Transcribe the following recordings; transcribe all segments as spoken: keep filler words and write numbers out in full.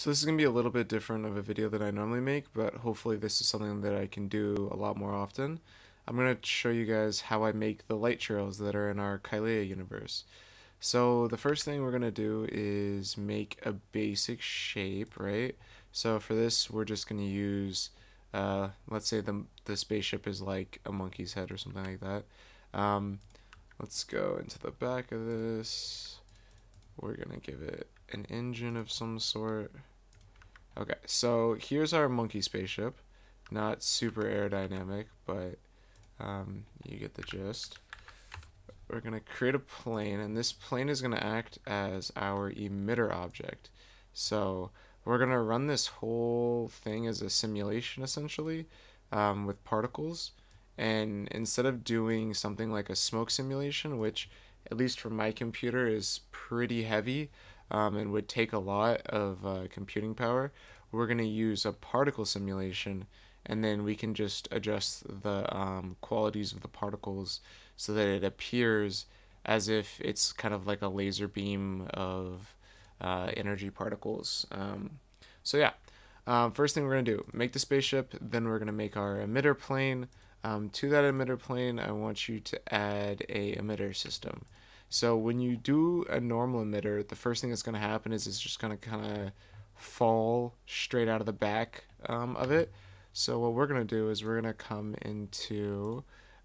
So this is going to be a little bit different of a video than I normally make, but hopefully this is something that I can do a lot more often. I'm going to show you guys how I make the light trails that are in our Kylia universe. So the first thing we're going to do is make a basic shape, right? So for this, we're just going to use, uh, let's say the, the spaceship is like a monkey's head or something like that. Um, let's go into the back of this. We're going to give it an engine of some sort. Okay, so here's our monkey spaceship. Not super aerodynamic, but um, you get the gist. We're going to create a plane, and this plane is going to act as our emitter object. So we're going to run this whole thing as a simulation, essentially, um, with particles. And instead of doing something like a smoke simulation, which at least for my computer is pretty heavy um, and would take a lot of uh, computing power, we're going to use a particle simulation, and then we can just adjust the um, qualities of the particles so that it appears as if it's kind of like a laser beam of uh, energy particles. Um, so yeah, um, first thing we're going to do, make the spaceship, then we're going to make our emitter plane. Um, to that emitter plane, I want you to add a emitter system. So when you do a normal emitter, the first thing that's going to happen is it's just going to kind of fall straight out of the back um, of it. So what we're going to do is we're going to come into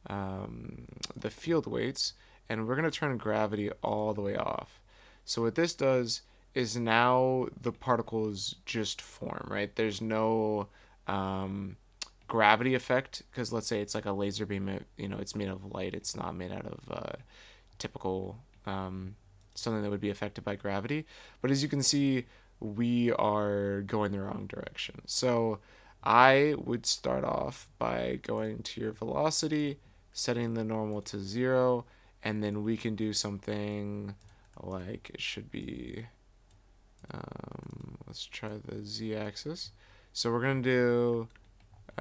um, the field weights, and we're going to turn gravity all the way off. So what this does is now the particles just form, right? There's no um, gravity effect, because let's say it's like a laser beam, it, you know, it's made of light. It's not made out of uh, typical um, something that would be affected by gravity. But as you can see, we are going the wrong direction. So I would start off by going to your velocity, setting the normal to zero, and then we can do something like it should be, um, let's try the z-axis. So we're going to do,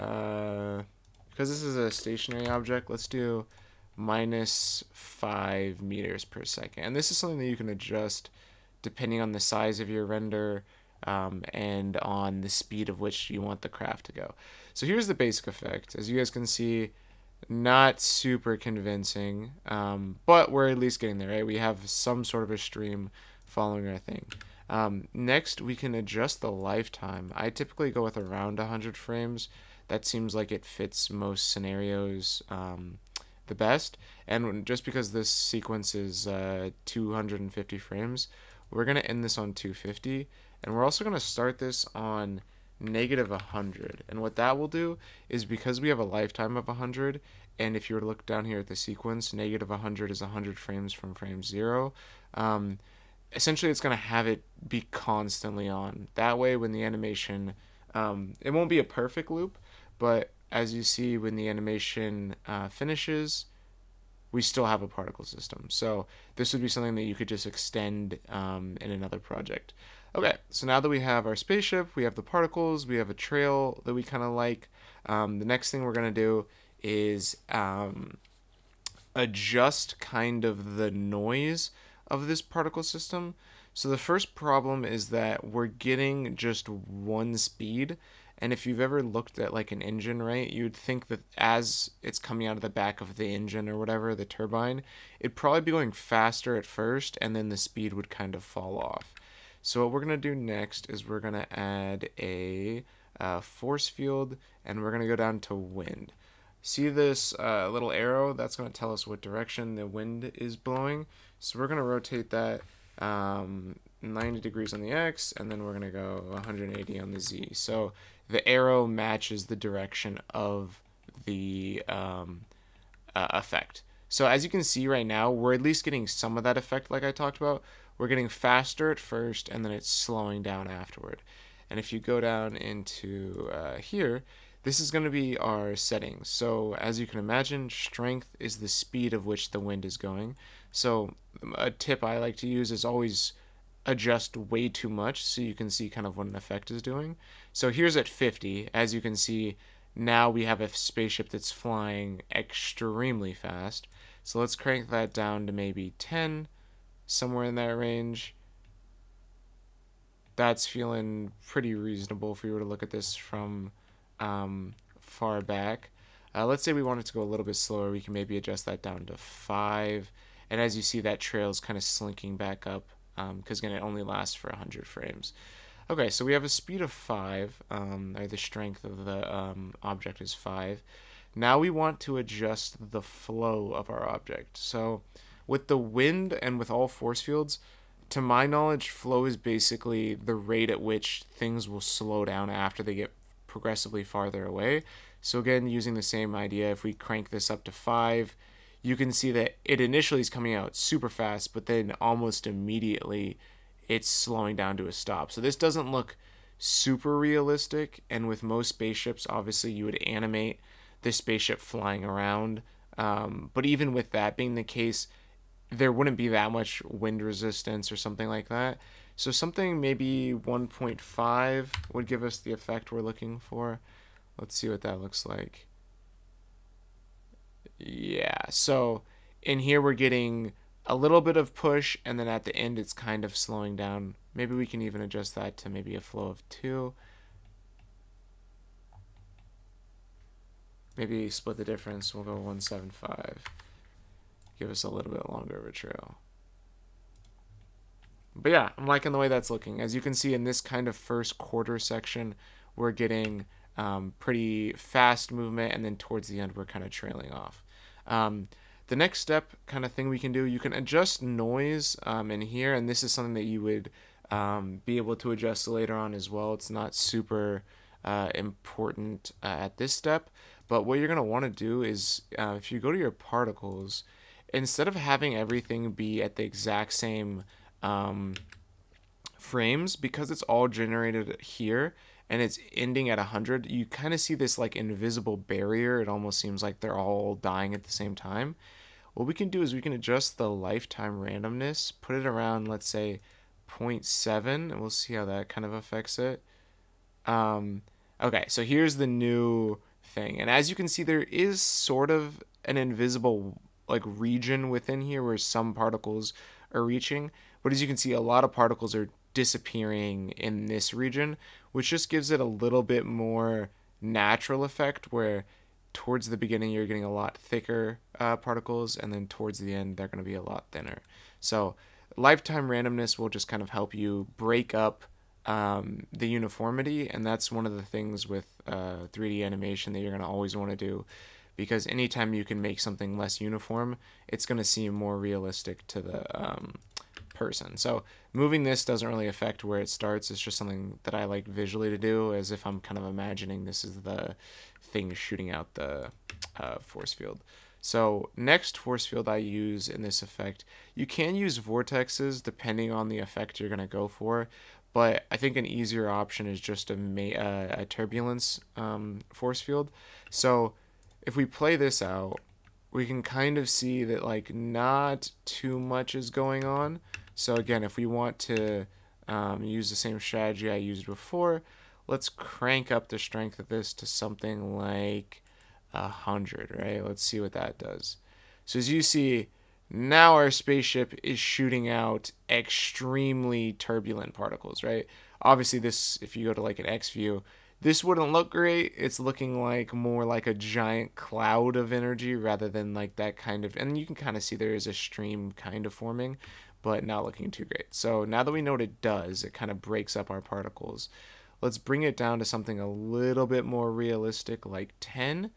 uh, because this is a stationary object, let's do minus five meters per second. And this is something that you can adjust depending on the size of your render um, and on the speed of which you want the craft to go. So here's the basic effect. As you guys can see, not super convincing, um, but we're at least getting there, right? We have some sort of a stream following our thing. Um, next, we can adjust the lifetime. I typically go with around one hundred frames. That seems like it fits most scenarios um, the best. And just because this sequence is uh, two hundred fifty frames, we're going to end this on two fifty, and we're also going to start this on negative one hundred. And what that will do is, because we have a lifetime of one hundred, and if you were to look down here at the sequence, negative one hundred is one hundred frames from frame zero. Um, essentially, it's going to have it be constantly on. That way, when the animation, um, it won't be a perfect loop, but as you see, when the animation uh, finishes, we still have a particle system. So this would be something that you could just extend um, in another project. Okay, so now that we have our spaceship, we have the particles, we have a trail that we kind of like, um, the next thing we're gonna do is um, adjust kind of the noise of this particle system. So the first problem is that we're getting just one speed. And if you've ever looked at like an engine, right, you'd think that as it's coming out of the back of the engine or whatever, the turbine, it'd probably be going faster at first, and then the speed would kind of fall off. So what we're going to do next is we're going to add a uh, force field, and we're going to go down to wind. See this uh, little arrow? That's going to tell us what direction the wind is blowing. So we're going to rotate that um, ninety degrees on the X, and then we're going to go one hundred eighty on the Z. So the arrow matches the direction of the um, uh, effect. So as you can see right now, we're at least getting some of that effect like I talked about. We're getting faster at first, and then it's slowing down afterward. And if you go down into uh, here, this is going to be our settings. So as you can imagine, strength is the speed of which the wind is going. So a tip I like to use is always adjust way too much so you can see kind of what an effect is doing. So here's at fifty, as you can see, now we have a spaceship that's flying extremely fast. So let's crank that down to maybe ten, somewhere in that range. that's feeling pretty reasonable if we were to look at this from um, far back. Uh, let's say we wanted to go a little bit slower. We can maybe adjust that down to five. And as you see, that trail is kind of slinking back up because, um, again, it only lasts for one hundred frames. Okay, so we have a speed of five, um, or the strength of the um, object is five. Now we want to adjust the flow of our object. So with the wind and with all force fields, to my knowledge, flow is basically the rate at which things will slow down after they get progressively farther away. So again, using the same idea, if we crank this up to five, you can see that it initially is coming out super fast, but then almost immediately it's slowing down to a stop. So this doesn't look super realistic, and with most spaceships, obviously you would animate this spaceship flying around. Um, but even with that being the case, there wouldn't be that much wind resistance or something like that. So something maybe one point five would give us the effect we're looking for. Let's see what that looks like. Yeah, so in here we're getting a little bit of push, and then at the end it's kind of slowing down. Maybe we can even adjust that to maybe a flow of two. Maybe split the difference, we'll go one seventy-five. Give us a little bit longer of a trail. But yeah, I'm liking the way that's looking. As you can see in this kind of first quarter section, we're getting um, pretty fast movement, and then towards the end we're kind of trailing off. Um, the next step kind of thing we can do, you can adjust noise um, in here, and this is something that you would um, be able to adjust later on as well. It's not super uh, important uh, at this step, but what you're going to want to do is uh, if you go to your particles, instead of having everything be at the exact same um, frames, because it's all generated here and it's ending at one hundred, you kind of see this like invisible barrier. It almost seems like they're all dying at the same time. What we can do is we can adjust the lifetime randomness, put it around, let's say zero point seven, and we'll see how that kind of affects it. Um, okay, so here's the new thing. And as you can see, there is sort of an invisible like region within here where some particles are reaching, but as you can see, a lot of particles are disappearing in this region, which just gives it a little bit more natural effect, where towards the beginning you're getting a lot thicker uh, particles, and then towards the end they're going to be a lot thinner. So lifetime randomness will just kind of help you break up um, the uniformity, and that's one of the things with uh, three D animation that you're going to always want to do, because anytime you can make something less uniform, it's going to seem more realistic to the um, person. So moving this doesn't really affect where it starts. It's just something that I like visually to do, as if I'm kind of imagining this is the thing shooting out the uh, force field. So next force field I use in this effect, you can use vortexes depending on the effect you're going to go for, but I think an easier option is just a, ma uh, a turbulence um, force field. So if we play this out, we can kind of see that like not too much is going on. So again, if we want to um, use the same strategy I used before, let's crank up the strength of this to something like one hundred, right? Let's see what that does. So as you see, now our spaceship is shooting out extremely turbulent particles, right? Obviously this, if you go to like an X view, this wouldn't look great. It's looking like more like a giant cloud of energy rather than like that kind of, and you can kind of see there is a stream kind of forming, but not looking too great. So now that we know what it does, it kind of breaks up our particles. Let's bring it down to something a little bit more realistic, like ten.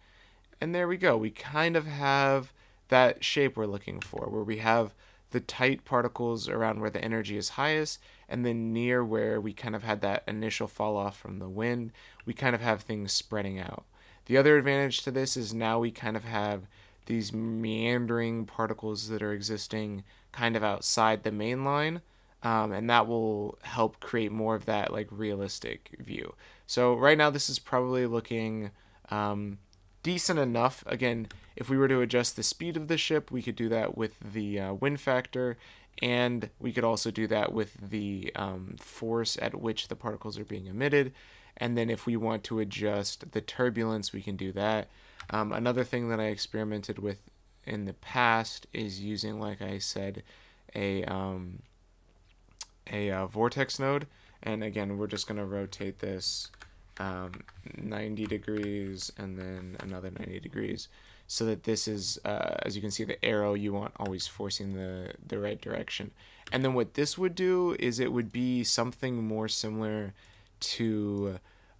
And there we go. We kind of have that shape we're looking for, where we have the tight particles around where the energy is highest, and then near where we kind of had that initial fall off from the wind, we kind of have things spreading out. The other advantage to this is now we kind of have these meandering particles that are existing kind of outside the main line, um, and that will help create more of that like realistic view. So right now this is probably looking um, decent enough. Again, if we were to adjust the speed of the ship, we could do that with the uh, wind factor, and we could also do that with the um, force at which the particles are being emitted. And then if we want to adjust the turbulence, we can do that. Um, another thing that I experimented with in the past is using, like I said, a, um, a uh, vortex node, And again, we're just going to rotate this um, ninety degrees and then another ninety degrees, so that this is, uh, as you can see, the arrow you want always forcing the, the right direction. And then what this would do is it would be something more similar to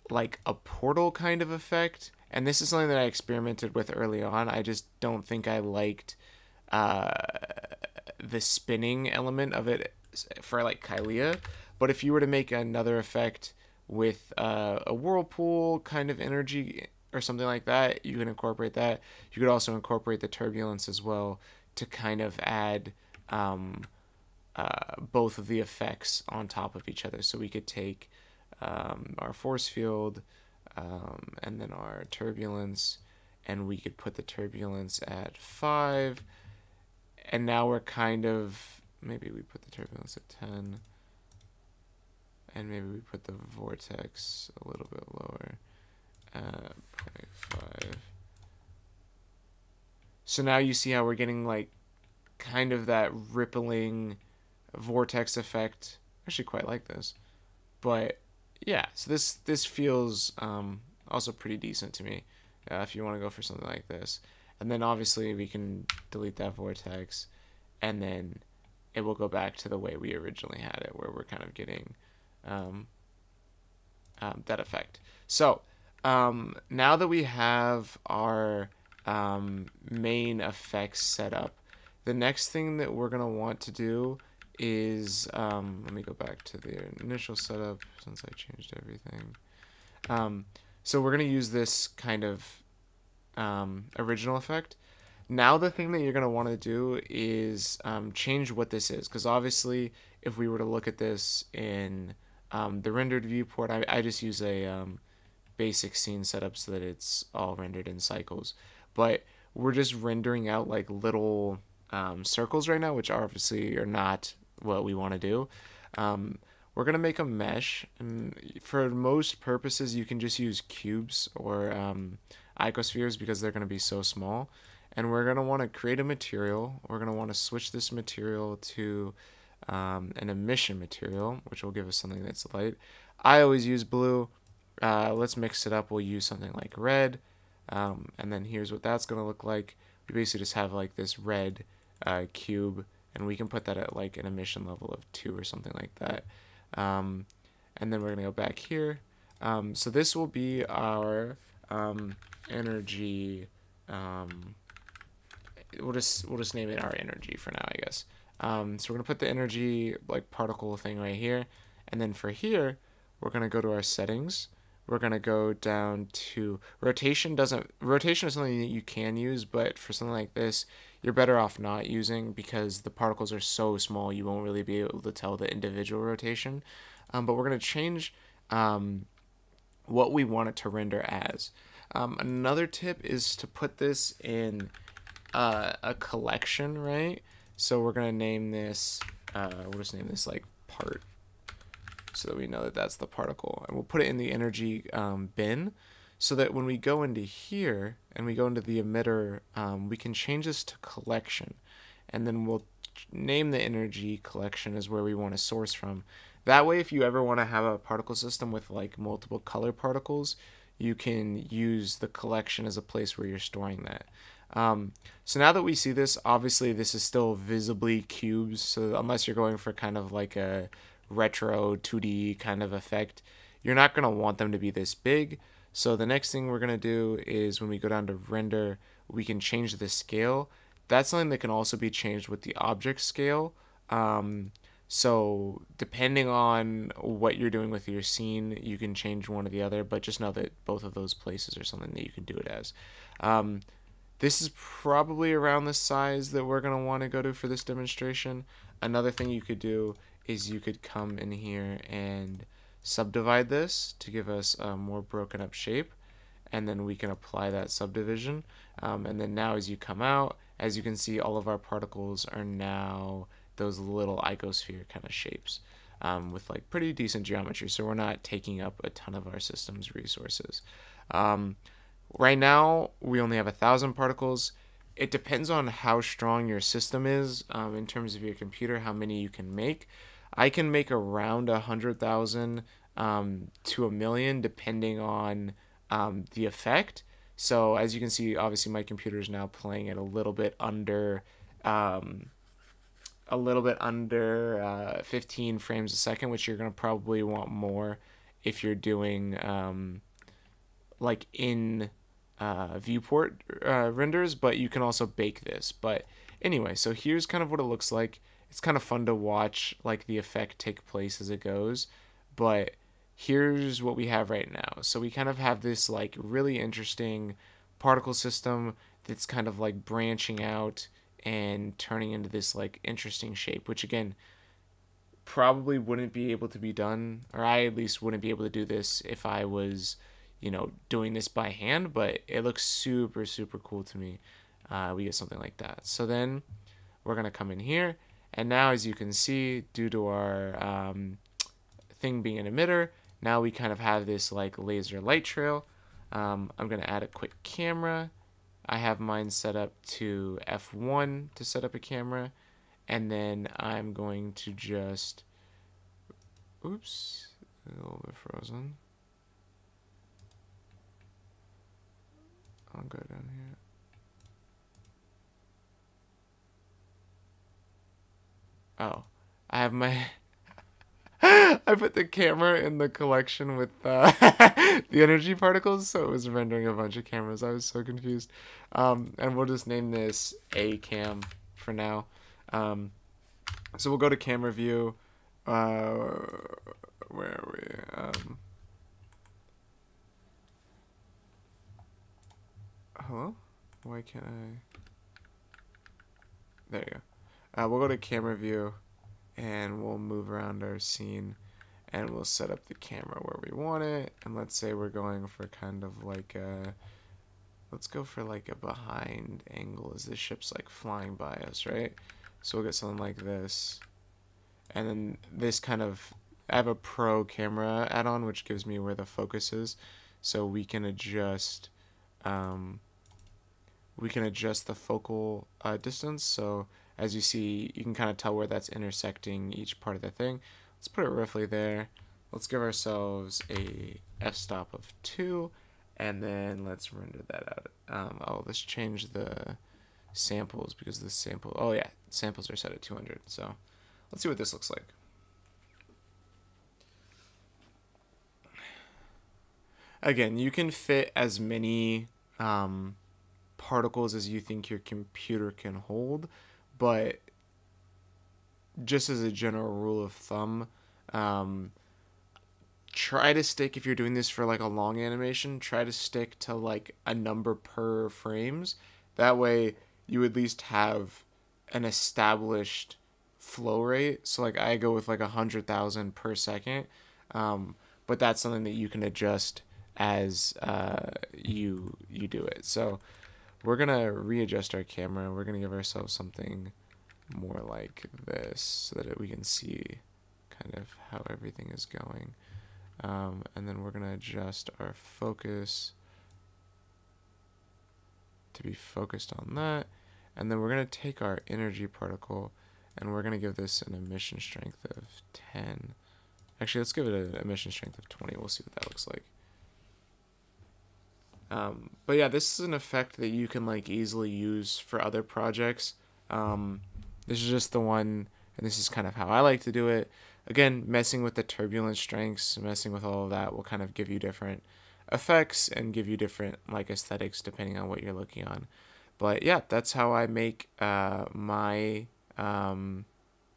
like a portal kind of effect. And this is something that I experimented with early on. I just don't think I liked uh, the spinning element of it for like Kylia. But if you were to make another effect with uh, a whirlpool kind of energy or something like that, you can incorporate that. You could also incorporate the turbulence as well to kind of add um, uh, both of the effects on top of each other. So we could take um, our force field um, and then our turbulence, and we could put the turbulence at five. And now we're kind of, maybe we put the turbulence at ten. And maybe we put the vortex a little bit lower at zero point five. So now you see how we're getting like kind of that rippling vortex effect. I actually quite like this. But yeah, so this this feels um, also pretty decent to me uh, if you want to go for something like this. And then obviously we can delete that vortex, and then it will go back to the way we originally had it, where we're kind of getting Um, um, that effect. So um, now that we have our um, main effects set up, the next thing that we're going to want to do is, um, let me go back to the initial setup since I changed everything. Um, so we're going to use this kind of um, original effect. Now the thing that you're going to want to do is um, change what this is, because obviously if we were to look at this in Um, the rendered viewport, I, I just use a um, basic scene setup so that it's all rendered in cycles. But we're just rendering out like little um, circles right now, which obviously are not what we want to do. Um, we're going to make a mesh. And for most purposes, you can just use cubes or um, icospheres because they're going to be so small. And we're going to want to create a material. We're going to want to switch this material to Um, an emission material, which will give us something that's light. I always use blue. Uh, let's mix it up. We'll use something like red. Um, and then here's what that's going to look like. We basically just have like this red uh, cube, and we can put that at like an emission level of two or something like that. Um, and then we're going to go back here. Um, so this will be our um, energy. Um, we'll just we'll just name it our energy for now, I guess. Um, so we're going to put the energy like particle thing right here, and then for here we're going to go to our settings. We're going to go down to rotation. Doesn't rotation is something that you can use, but for something like this you're better off not using, because the particles are so small you won't really be able to tell the individual rotation. Um, but we're going to change um, what we want it to render as. Um, another tip is to put this in uh, a collection, right? So we're going to name this, uh, we'll just name this like part, so that we know that that's the particle. And we'll put it in the energy um, bin, so that when we go into here and we go into the emitter, um, we can change this to collection. And then we'll name the energy collection as where we want to source from. That way, if you ever want to have a particle system with like multiple color particles, you can use the collection as a place where you're storing that. Um, so now that we see this, obviously this is still visibly cubes, so unless you're going for kind of like a retro two D kind of effect, you're not going to want them to be this big. So the next thing we're going to do is when we go down to render, we can change the scale. That's something that can also be changed with the object scale. Um, so depending on what you're doing with your scene, you can change one or the other, but just know that both of those places are something that you can do it as. Um, This is probably around the size that we're going to want to go to for this demonstration. Another thing you could do is you could come in here and subdivide this to give us a more broken up shape, and then we can apply that subdivision. Um, and then now as you come out, as you can see, all of our particles are now those little icosphere kind of shapes um, with like pretty decent geometry, so we're not taking up a ton of our system's resources. Um, Right now, we only have a thousand particles. It depends on how strong your system is um, in terms of your computer, how many you can make. I can make around a hundred thousand um, to a million depending on um, the effect. So as you can see, obviously my computer is now playing it a little bit under um, a little bit under uh, fifteen frames a second, which you're going to probably want more if you're doing um, like in uh, viewport uh, renders, but you can also bake this. But anyway, so here's kind of what it looks like. It's kind of fun to watch like the effect take place as it goes, but here's what we have right now. So we kind of have this like really interesting particle system that's kind of like branching out and turning into this like interesting shape, which again, probably wouldn't be able to be done, or I at least wouldn't be able to do this if I was, you know, doing this by hand, but it looks super, super cool to me. Uh, we get something like that. So then we're going to come in here. And now, as you can see, due to our um, thing being an emitter, now we kind of have this like laser light trail. Um, I'm going to add a quick camera. I have mine set up to F one to set up a camera. And then I'm going to just, oops, a little bit frozen. I'll go down here. Oh, I have my, I put the camera in the collection with uh, the energy particles, so it was rendering a bunch of cameras. I was so confused. Um, and we'll just name this A cam for now. Um, so we'll go to camera view. Uh, where are we? Um, hello? Why can't I? There you go. Uh, we'll go to camera view and we'll move around our scene and we'll set up the camera where we want it. And let's say we're going for kind of like a, let's go for like a behind angle as the ship's like flying by us, right? So we'll get something like this. And then this kind of, I have a pro camera add-on, which gives me where the focus is. So we can adjust, um, we can adjust the focal uh, distance. So as you see, you can kind of tell where that's intersecting each part of the thing. Let's put it roughly there. Let's give ourselves a f-stop of two, and then let's render that out. Um, oh, let's change the samples because the sample, oh yeah, samples are set at two hundred. So let's see what this looks like. Again, you can fit as many um, particles as you think your computer can hold. But just as a general rule of thumb, um, try to stick, if you're doing this for like a long animation, try to stick to like a number per frames. That way you at least have an established flow rate. So like I go with like one hundred thousand per second, um, but that's something that you can adjust as uh, you, you do it. So we're going to readjust our camera. We're going to give ourselves something more like this so that we can see kind of how everything is going. Um, and then we're going to adjust our focus to be focused on that. And then we're going to take our energy particle and we're going to give this an emission strength of ten. Actually, let's give it an emission strength of twenty. We'll see what that looks like. Um, but yeah, this is an effect that you can like easily use for other projects. Um, this is just the one, and this is kind of how I like to do it. Again, messing with the turbulent strengths, messing with all of that will kind of give you different effects and give you different like aesthetics depending on what you're looking on. But yeah, that's how I make uh, my um,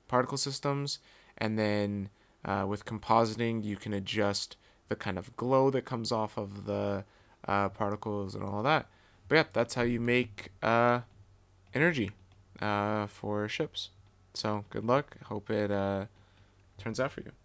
particle systems. And then uh, with compositing, you can adjust the kind of glow that comes off of the uh, particles and all that. But yeah, that's how you make, uh, energy, uh, for ships. So good luck. Hope it, uh, turns out for you.